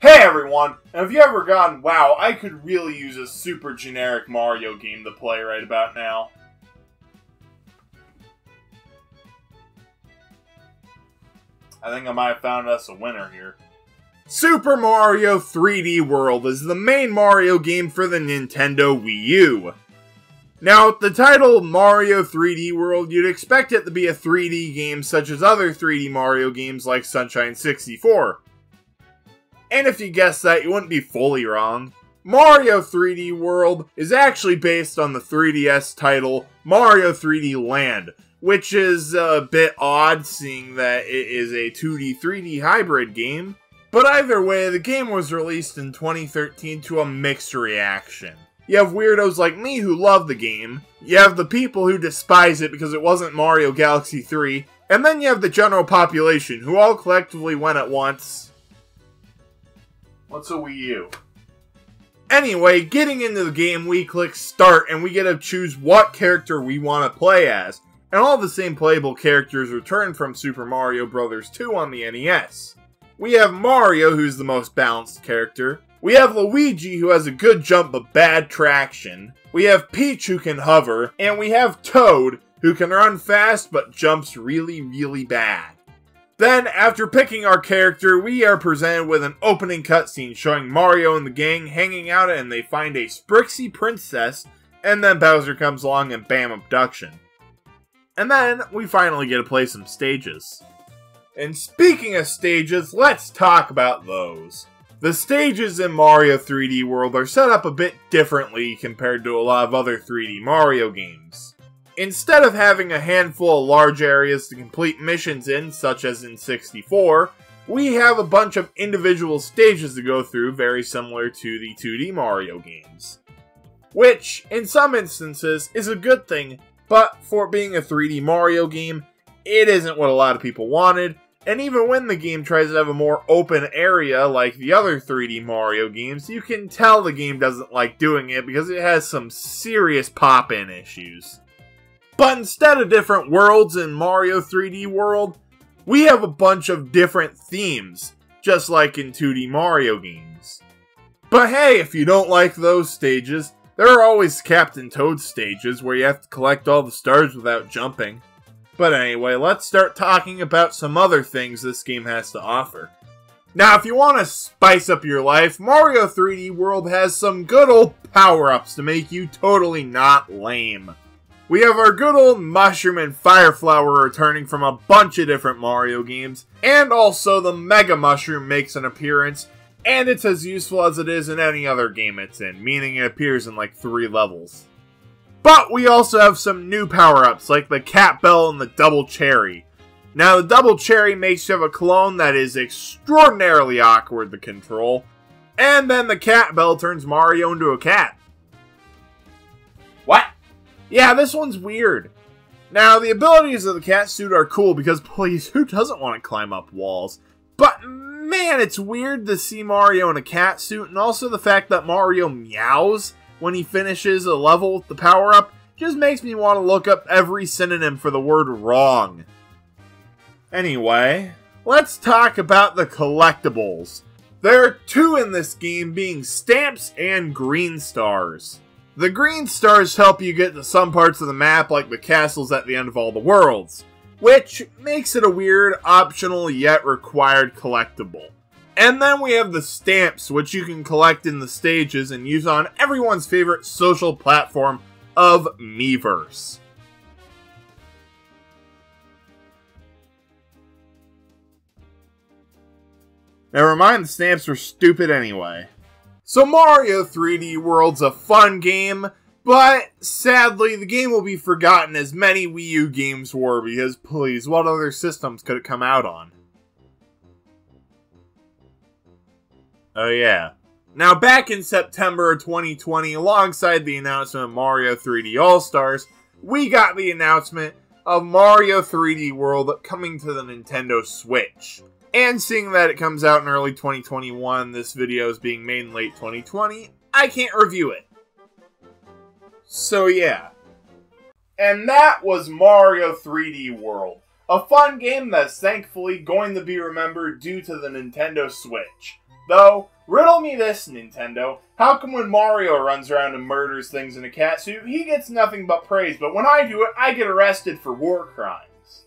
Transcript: Hey everyone! And have you ever gotten, wow, I could really use a super generic Mario game to play right about now? I think I might have found us a winner here. Super Mario 3D World is the main Mario game for the Nintendo Wii U. Now, with the title Mario 3D World, you'd expect it to be a 3D game such as other 3D Mario games like Sunshine 64. And if you guessed that, you wouldn't be fully wrong. Mario 3D World is actually based on the 3DS title Mario 3D Land, which is a bit odd seeing that it is a 2D 3D hybrid game. But either way, the game was released in 2013 to a mixed reaction. You have weirdos like me who love the game, you have the people who despise it because it wasn't Mario Galaxy 3, and then you have the general population who all collectively went at once. What's a Wii U? Anyway, getting into the game, we click start and we get to choose what character we want to play as, and all the same playable characters return from Super Mario Bros. 2 on the NES. We have Mario, who's the most balanced character. We have Luigi, who has a good jump but bad traction. We have Peach, who can hover. And we have Toad, who can run fast but jumps really, really bad. Then, after picking our character, we are presented with an opening cutscene showing Mario and the gang hanging out and they find a Sprixie princess, and then Bowser comes along and bam, abduction. And then, we finally get to play some stages. And speaking of stages, let's talk about those. The stages in Mario 3D World are set up a bit differently compared to a lot of other 3D Mario games. Instead of having a handful of large areas to complete missions in, such as in 64, we have a bunch of individual stages to go through very similar to the 2D Mario games. Which, in some instances, is a good thing, but for it being a 3D Mario game, it isn't what a lot of people wanted. And even when the game tries to have a more open area like the other 3D Mario games, you can tell the game doesn't like doing it because it has some serious pop-in issues. But instead of different worlds in Mario 3D World, we have a bunch of different themes, just like in 2D Mario games. But hey, if you don't like those stages, there are always Captain Toad stages where you have to collect all the stars without jumping. But anyway, let's start talking about some other things this game has to offer. Now, if you want to spice up your life, Mario 3D World has some good old power-ups to make you totally not lame. We have our good old Mushroom and Fire Flower returning from a bunch of different Mario games, and also the Mega Mushroom makes an appearance, and it's as useful as it is in any other game it's in, meaning it appears in like 3 levels. But we also have some new power-ups, like the Cat Bell and the Double Cherry. Now, the Double Cherry makes you have a clone that is extraordinarily awkward to control. And then the Cat Bell turns Mario into a cat. What? Yeah, this one's weird. Now, the abilities of the cat suit are cool because, please, who doesn't want to climb up walls? But, man, it's weird to see Mario in a cat suit, and also the fact that Mario meows when he finishes a level with the power-up just makes me want to look up every synonym for the word wrong. Anyway, let's talk about the collectibles. There are 2 in this game, being stamps and green stars. The green stars help you get to some parts of the map, like the castles at the end of all the worlds, which makes it a weird, optional, yet required collectible. And then we have the stamps, which you can collect in the stages and use on everyone's favorite social platform of Miiverse. Never mind, the stamps were stupid anyway. So Mario 3D World's a fun game, but sadly the game will be forgotten as many Wii U games were, because please, what other systems could it come out on? Oh yeah. Now back in September of 2020, alongside the announcement of Mario 3D All-Stars, we got the announcement of Mario 3D World coming to the Nintendo Switch. And seeing that it comes out in early 2021, this video is being made in late 2020, I can't review it. So yeah. And that was Mario 3D World. A fun game that's thankfully going to be remembered due to the Nintendo Switch. Though, riddle me this, Nintendo. How come when Mario runs around and murders things in a catsuit, he gets nothing but praise, but when I do it, I get arrested for war crimes?